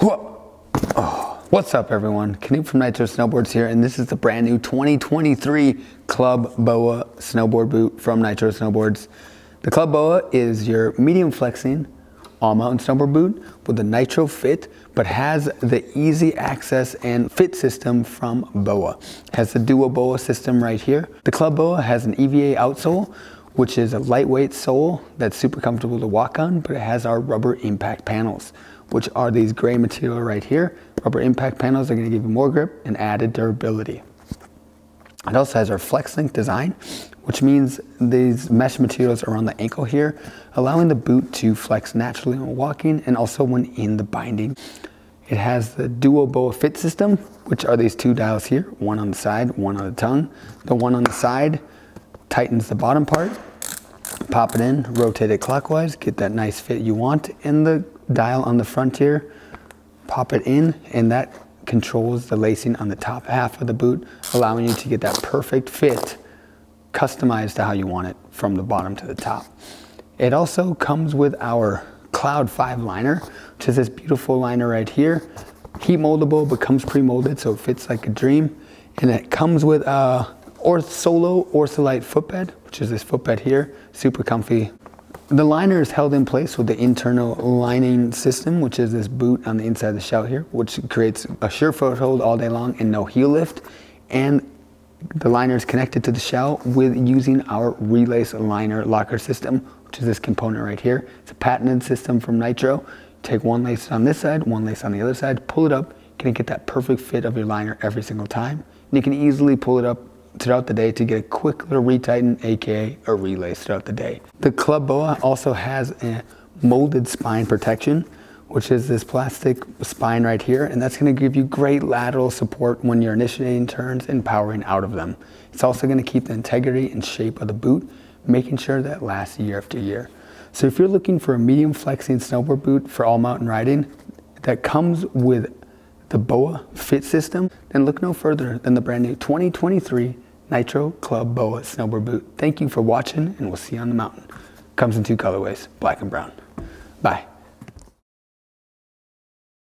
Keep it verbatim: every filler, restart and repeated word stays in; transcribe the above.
Oh. What's up everyone, Canute from Nitro Snowboards here, and this is the brand new twenty twenty-three Club Boa snowboard boot from Nitro Snowboards. The Club Boa is your medium flexing all-mountain snowboard boot with a nitro fit, but has the easy access and fit system from Boa. It has the Dual Boa system right here. The Club Boa has an E V A outsole, which is a lightweight sole that's super comfortable to walk on, but it has our rubber impact panels, which are these gray material right here. Rubber impact panels are gonna give you more grip and added durability. It also has our flex link design, which means these mesh materials are on the ankle here, allowing the boot to flex naturally when walking and also when in the binding. It has the Dual Boa fit system, which are these two dials here, one on the side, one on the tongue. The one on the side tightens the bottom part, pop it in, rotate it clockwise, get that nice fit you want, and the dial on the front here, pop it in, and that controls the lacing on the top half of the boot, allowing you to get that perfect fit customized to how you want it from the bottom to the top. It also comes with our Cloud five liner, which is this beautiful liner right here. Heat moldable, but comes pre-molded, so it fits like a dream. And it comes with a OrthoSolo Ortholite footbed, which is this footbed here, super comfy. The liner is held in place with the internal lining system, which is this boot on the inside of the shell here, which creates a sure foothold all day long and no heel lift. And the liner is connected to the shell with using our Relace Liner Locker System, which is this component right here. It's a patented system from Nitro. Take one lace on this side, one lace on the other side, pull it up, you're gonna get that perfect fit of your liner every single time. And you can easily pull it up throughout the day to get a quick little retighten, aka a relace throughout the day. The Club Boa also has a molded spine protection, which is this plastic spine right here, and that's gonna give you great lateral support when you're initiating turns and powering out of them. It's also gonna keep the integrity and shape of the boot, making sure that lasts year after year. So if you're looking for a medium flexing snowboard boot for all mountain riding that comes with the Boa fit system, then look no further than the brand new twenty twenty-three Nitro Club Boa snowboard boot. Thank you for watching, and we'll see you on the mountain. Comes in two colorways, black and brown. Bye.